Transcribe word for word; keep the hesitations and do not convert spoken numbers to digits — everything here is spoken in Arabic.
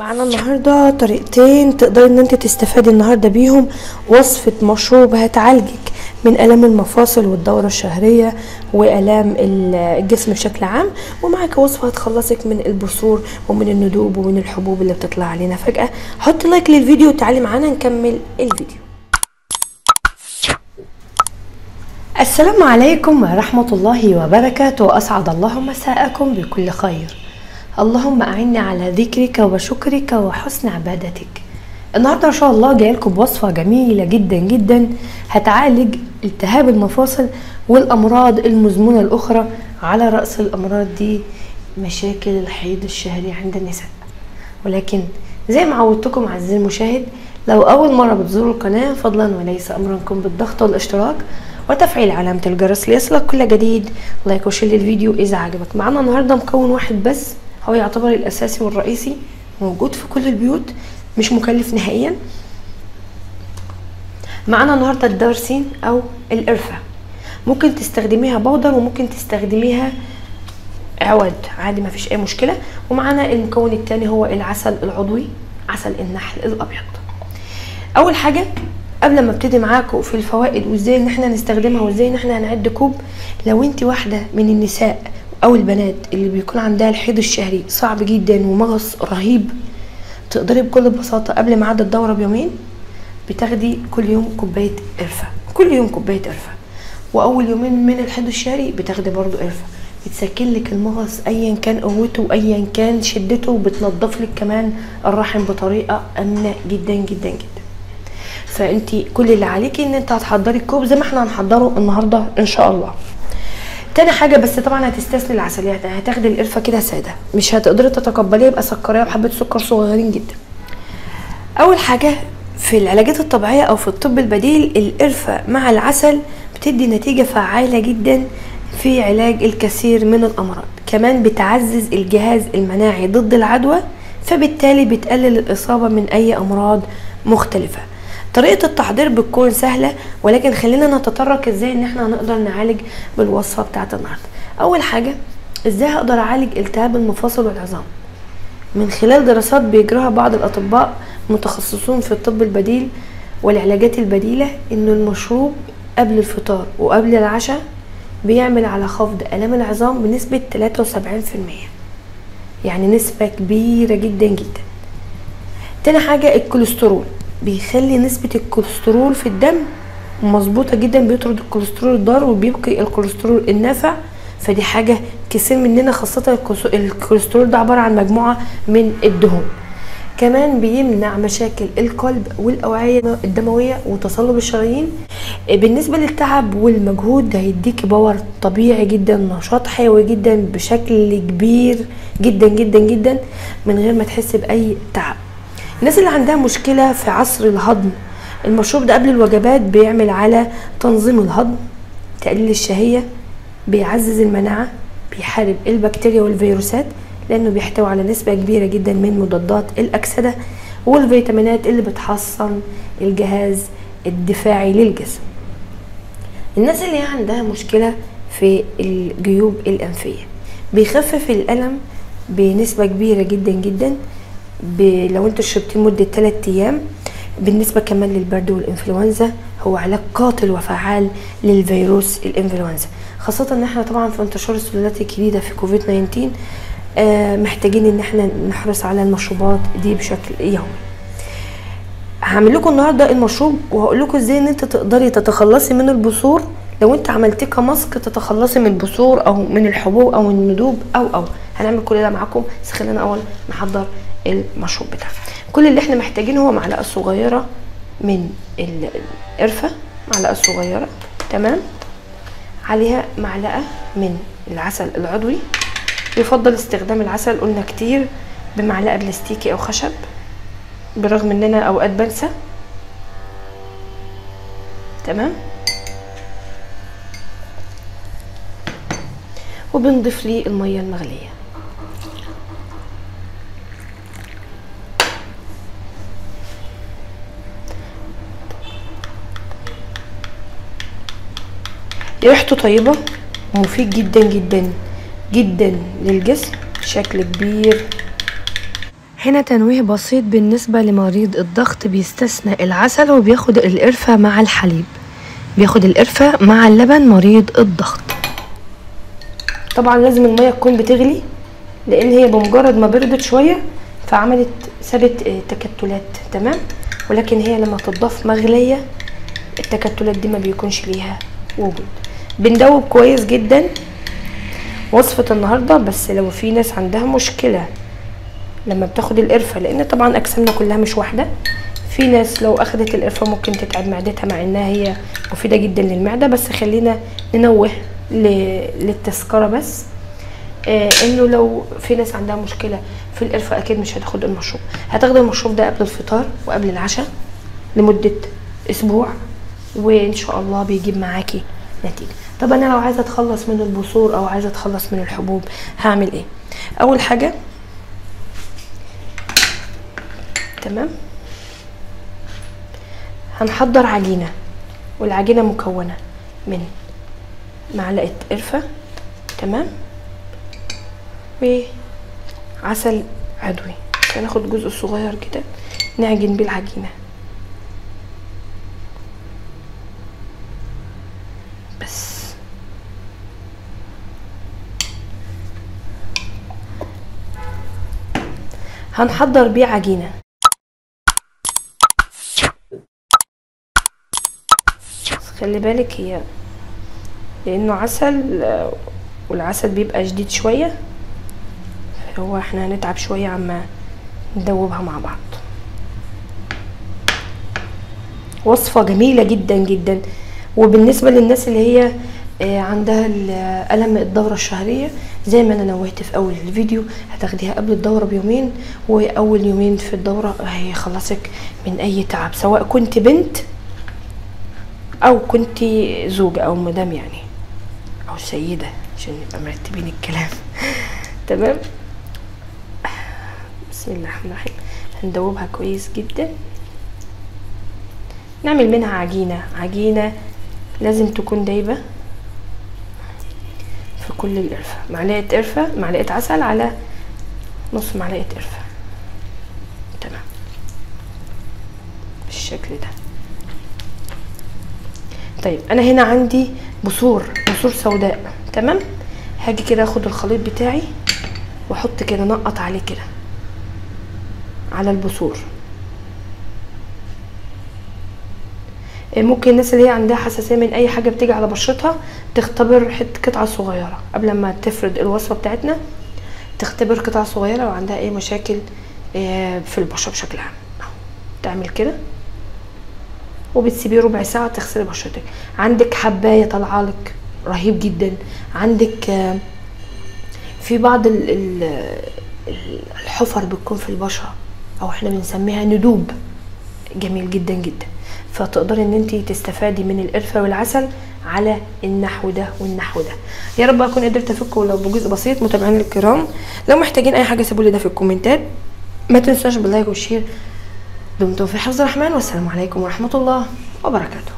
معانا النهارده طريقتين تقدري ان انت تستفادي النهارده بيهم وصفه مشروب هتعالجك من الام المفاصل والدوره الشهريه والام الجسم بشكل عام، ومعاك وصفه هتخلصك من البثور ومن الندوب ومن الحبوب اللي بتطلع علينا فجاه. حطي لايك للفيديو وتعالي معانا نكمل الفيديو. السلام عليكم ورحمه الله وبركاته، اسعد الله مساءكم بكل خير. اللهم أعني على ذكرك وشكرك وحسن عبادتك. النهاردة إن شاء الله جاي لكم بوصفة جميلة جدا جدا هتعالج التهاب المفاصل والأمراض المزمنة الأخرى، على رأس الأمراض دي مشاكل الحيض الشهري عند النساء. ولكن زي ما عودتكم عزيزي المشاهد، لو أول مرة بتزوروا القناة فضلا وليس أمركم بالضغط والاشتراك وتفعيل علامة الجرس ليصلك كل جديد. لايك وشير للفيديو إذا عجبك. معنا النهاردة مكون واحد بس هو يعتبر الاساسي والرئيسي، موجود في كل البيوت، مش مكلف نهائيا. معانا النهارده الدارسين او القرفه، ممكن تستخدميها بودر وممكن تستخدميها عود عادي، ما فيش اي مشكله. ومعانا المكون الثاني هو العسل العضوي، عسل النحل الابيض. اول حاجه قبل ما ابتدي معاكم في الفوائد وازاي ان احنا نستخدمها وازاي ان احنا هنعد كوب، لو انت واحده من النساء او البنات اللي بيكون عندها الحيض الشهري صعب جدا ومغص رهيب، تقدري بكل بساطه قبل ميعاد الدوره بيومين بتاخدي كل يوم كوبايه قرفه، كل يوم كوبايه قرفه، واول يومين من الحيض الشهري بتاخدي برضو قرفه، بتسكن لك المغص ايا كان قوته وايا كان شدته، وبتنضف لك كمان الرحم بطريقه امنه جدا جدا جدا. فانت كل اللي عليكي ان انت هتحضري الكوب زي ما احنا هنحضره النهارده ان شاء الله. تاني حاجه بس طبعا هتستثني العسليات، هتاخدي القرفه كده ساده، مش هتقدري تتقبليها، يبقى سكريه وحبه سكر صغيرين جدا. اول حاجه في العلاجات الطبيعيه او في الطب البديل، القرفه مع العسل بتدي نتيجه فعاله جدا في علاج الكثير من الامراض، كمان بتعزز الجهاز المناعي ضد العدوى، فبالتالي بتقلل الاصابه من اي امراض مختلفه. طريقة التحضير بتكون سهلة، ولكن خلينا نتطرق ازاي ان احنا هنقدر نعالج بالوصفة بتاعت النهاردة. اول حاجة ازاي هقدر اعالج التهاب المفاصل والعظام؟ من خلال دراسات بيجراها بعض الاطباء متخصصون في الطب البديل والعلاجات البديلة، ان المشروب قبل الفطار وقبل العشاء بيعمل على خفض الام العظام بنسبة ثلاثة وسبعين في المية، يعني نسبة كبيرة جدا جدا. تاني حاجة الكوليسترول، بيخلي نسبة الكوليسترول في الدم مظبوطة جدا، بيطرد الكوليسترول الضار وبيبقي الكوليسترول النافع، فدي حاجة كتير مننا خاصة الكوليسترول ده عبارة عن مجموعة من الدهون. كمان بيمنع مشاكل القلب والأوعية الدموية وتصلب الشرايين. بالنسبة للتعب والمجهود ده هيديكي باور طبيعي جدا، نشاط حيوي جدا بشكل كبير جدا جدا جدا من غير ما تحسي بأي تعب. الناس اللي عندها مشكلة في عسر الهضم، المشروب ده قبل الوجبات بيعمل على تنظيم الهضم، تقليل الشهية، بيعزز المناعة، بيحارب البكتيريا والفيروسات لأنه بيحتوي على نسبة كبيرة جدا من مضادات الأكسدة والفيتامينات اللي بتحصن الجهاز الدفاعي للجسم. الناس اللي عندها مشكلة في الجيوب الأنفية بيخفف الألم بنسبة كبيرة جدا جدا لو انتوا شربتيه مده ثلاثة ايام. بالنسبه كمان للبرد والانفلونزا، هو علاج قاتل وفعال للفيروس الانفلونزا، خاصه ان احنا طبعا في انتشار السلالات الجديده في كوفيد تسعتاشر آه محتاجين ان احنا نحرص على المشروبات دي بشكل يومي. هعمل لكم النهارده المشروب وهقول لكم ازاي ان انت تقدري تتخلصي من البثور، لو انت عملتيه كماسك تتخلصي من البثور او من الحبوب او الندوب او او هنعمل كل ده معاكم، بس خلينا اول نحضر المشروب بتاعنا. كل اللي احنا محتاجينه هو معلقه صغيره من القرفه، معلقه صغيره تمام، عليها معلقه من العسل العضوي، يفضل استخدام العسل قلنا كتير، بمعلقه بلاستيكي او خشب برغم اننا اوقات بنسى تمام، وبنضيف ليه الميه المغليه. ريحته طيبه ومفيد جدا جدا جدا للجسم بشكل كبير. هنا تنويه بسيط بالنسبة لمريض الضغط، بيستثنى العسل وبياخد القرفة مع الحليب، بياخد القرفة مع اللبن مريض الضغط. طبعا لازم المية تكون بتغلي، لان هي بمجرد ما بردت شوية فعملت سابت تكتلات، تمام، ولكن هي لما تضاف مغلية التكتلات دي ما بيكونش ليها وجود. بندوب كويس جدا. وصفة النهاردة، بس لو في ناس عندها مشكلة لما بتاخد القرفة، لان طبعا اجسامنا كلها مش واحدة، في ناس لو اخدت القرفة ممكن تتعب معدتها مع انها هي مفيدة جدا للمعدة، بس خلينا ننوه للتذكرة بس آه انه لو في ناس عندها مشكلة في القرفة اكيد مش هتاخد المشروب، هتاخد المشروب ده قبل الفطار وقبل العشاء لمدة اسبوع، وان شاء الله بيجيب معاكي نتيجة. طب انا لو عايزة اتخلص من البثور او عايزة اتخلص من الحبوب هعمل ايه؟ اول حاجة، تمام، هنحضر عجينة، والعجينة مكونة من معلقة قرفة، تمام، وعسل عضوي. هناخد جزء صغير كده نعجن بيه العجينة بس، هنحضر بيه عجينة. خلي بالك هي لانه عسل والعسل بيبقى شديد شوية، هو احنا هنتعب شوية عما ندوبها مع بعض. وصفة جميلة جدا جدا، وبالنسبة للناس اللي هي عندها الألم الدورة الشهرية زي ما انا نوهت في اول الفيديو، هتاخديها قبل الدورة بيومين، واول يومين في الدورة هيخلصك من اي تعب، سواء كنت بنت او كنت زوجة او مدام يعني او سيدة عشان نبقى مرتبين الكلام. تمام، بسم الله الرحمن الرحيم. هندوبها كويس جدا، نعمل منها عجينة. عجينة لازم تكون دايبة في كل القرفة، معلقة قرفة، معلقة عسل على نص معلقة قرفة، تمام، بالشكل ده. طيب انا هنا عندي بثور، بثور سوداء، تمام، هاجي كده اخد الخليط بتاعي واحط كده نقط عليه كده على البثور. ممكن الناس اللي هي عندها حساسيه من اي حاجه بتيجي على بشرتها تختبر حته قطعه صغيره قبل ما تفرد الوصفه بتاعتنا، تختبر قطعه صغيره لو عندها اي مشاكل في البشره بشكل عام، تعمل كده وبتسيبيه ربع ساعه تغسلي بشرتك. عندك حبايه طالعه لك رهيب جدا، عندك في بعض الحفر بتكون في البشره او احنا بنسميها ندوب، جميل جدا جدا، فتقدري ان انت تستفادي من القرفه والعسل على النحو ده والنحو ده. يا رب اكون قدرت افكه ولو بجزء بسيط. متابعينا الكرام، لو محتاجين اي حاجه سيبوا لي ده في الكومنتات، ما تنسوش باللايك والشير. دمتم في حفظ الرحمن، والسلام عليكم ورحمه الله وبركاته.